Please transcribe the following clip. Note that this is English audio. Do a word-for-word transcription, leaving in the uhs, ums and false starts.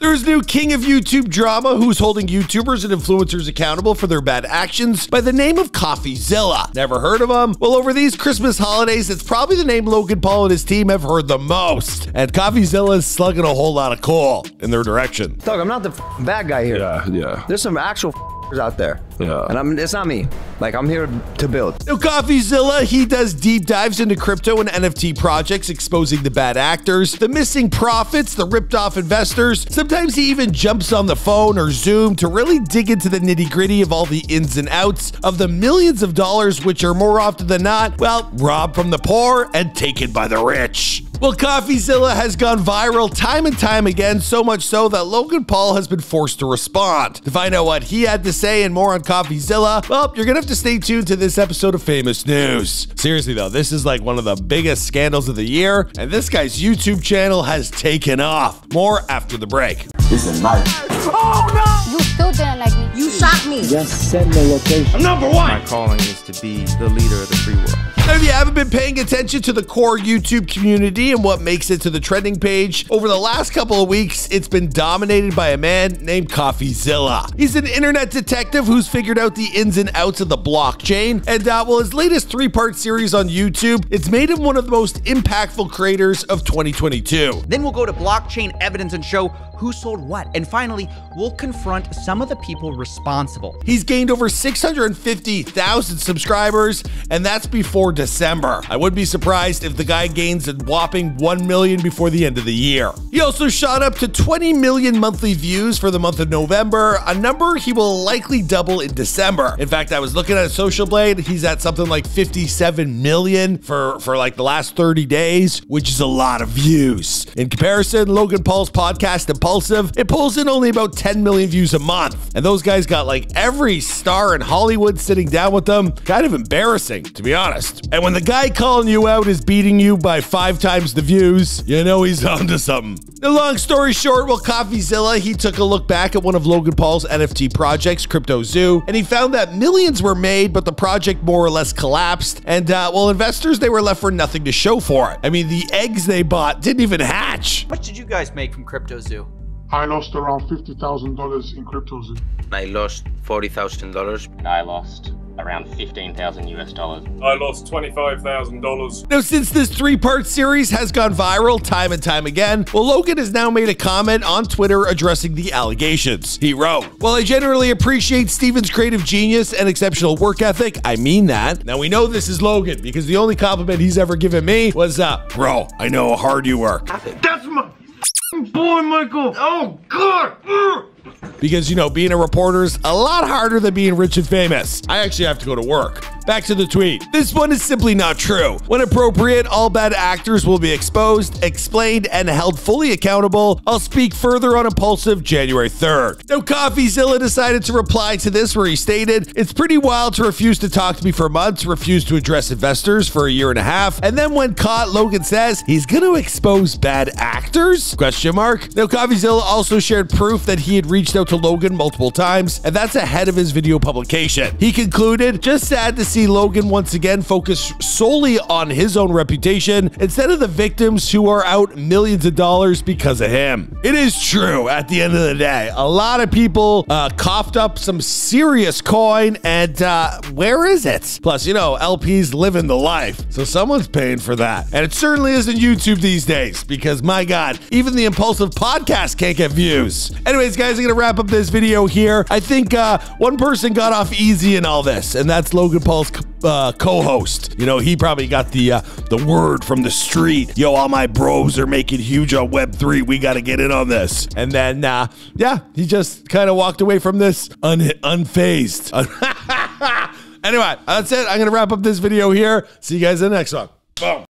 There's new king of YouTube drama who's holding YouTubers and influencers accountable for their bad actions by the name of Coffeezilla. Never heard of him? Well, over these Christmas holidays, it's probably the name Logan Paul and his team have heard the most. And Coffeezilla is slugging a whole lot of coal in their direction. Doug, I'm not the f bad guy here. Yeah, yeah. There's some actual f***ers out there. Yeah. And I'm, it's not me. Like, I'm here to build. Now, Coffeezilla, he does deep dives into crypto and N F T projects, exposing the bad actors, the missing profits, the ripped off investors. Sometimes he even jumps on the phone or Zoom to really dig into the nitty gritty of all the ins and outs of the millions of dollars, which are more often than not, well, robbed from the poor and taken by the rich. Well, Coffeezilla has gone viral time and time again, so much so that Logan Paul has been forced to respond. To find out what he had to say and more on Coffeezilla, well, you're gonna have to stay tuned to this episode of Famous News. Seriously though, this is like one of the biggest scandals of the year, and this guy's YouTube channel has taken off. More after the break. This is nice. Oh no! You still didn't like me. You shot me. Just send the location. I'm number one. My calling is to be the leader of the free world. Now, if you haven't been paying attention to the core YouTube community and what makes it to the trending page, over the last couple of weeks, it's been dominated by a man named Coffeezilla. He's an internet detective who's figured out the ins and outs of the blockchain, and uh, well, his latest three-part series on YouTube, it's made him one of the most impactful creators of twenty twenty-two. Then we'll go to blockchain evidence and show who sold what, and finally, we'll confront some of the people responsible. He's gained over six hundred fifty thousand subscribers, and that's before December. I wouldn't be surprised if the guy gains a whopping one million before the end of the year. He also shot up to twenty million monthly views for the month of November, a number he will likely double in December. In fact, I was looking at Social Blade, he's at something like fifty-seven million for, for like the last thirty days, which is a lot of views. In comparison, Logan Paul's podcast, Impulsive, it pulls in only about ten million views a month. And those guys got like every star in Hollywood sitting down with them. Kind of embarrassing, to be honest. And when the guy calling you out is beating you by five times the views, you know he's onto something. Now, long story short, well, Coffeezilla, he took a look back at one of Logan Paul's N F T projects, CryptoZoo, and he found that millions were made, but the project more or less collapsed. And, uh, well, investors, they were left for nothing to show for it. I mean, the eggs they bought didn't even hatch. What did you guys make from CryptoZoo? I lost around fifty thousand dollars in CryptoZoo. I lost forty thousand dollars. And I lost around fifteen thousand US dollars. I lost twenty-five thousand dollars. Now, since this three-part series has gone viral time and time again, well, Logan has now made a comment on Twitter addressing the allegations. He wrote, "While I generally appreciate Steven's creative genius and exceptional work ethic, I mean that. Now, we know this is Logan because the only compliment he's ever given me was, uh, bro, I know how hard you work." That's my boy, Michael. Oh, God. Ugh. Because, you know, being a reporter's a lot harder than being rich and famous. I actually have to go to work. Back to the tweet. "This one is simply not true. When appropriate, all bad actors will be exposed, explained, and held fully accountable. I'll speak further on Impulsive January third. Now, Coffeezilla decided to reply to this where he stated, "It's pretty wild to refuse to talk to me for months, refuse to address investors for a year and a half, and then when caught, Logan says he's going to expose bad actors? Question mark." Now, Coffeezilla also shared proof that he had reached out to Logan multiple times, and that's ahead of his video publication. He concluded, "Just sad to see Logan once again focus solely on his own reputation instead of the victims who are out millions of dollars because of him." It is true, at the end of the day, a lot of people uh, coughed up some serious coin, and uh, where is it? Plus, you know, L Ps living the life, so someone's paying for that. And it certainly isn't YouTube these days, because my God, even the Impulsive podcast can't get views. Anyways, guys, I'm gonna wrap up this video here. I think uh, one person got off easy in all this, and that's Logan Paul's uh, co-host. You know, he probably got the uh, the word from the street. Yo, all my bros are making huge on Web three. We got to get in on this. And then, uh, yeah, he just kind of walked away from this un unfazed. Anyway, that's it. I'm going to wrap up this video here. See you guys in the next one. Boom.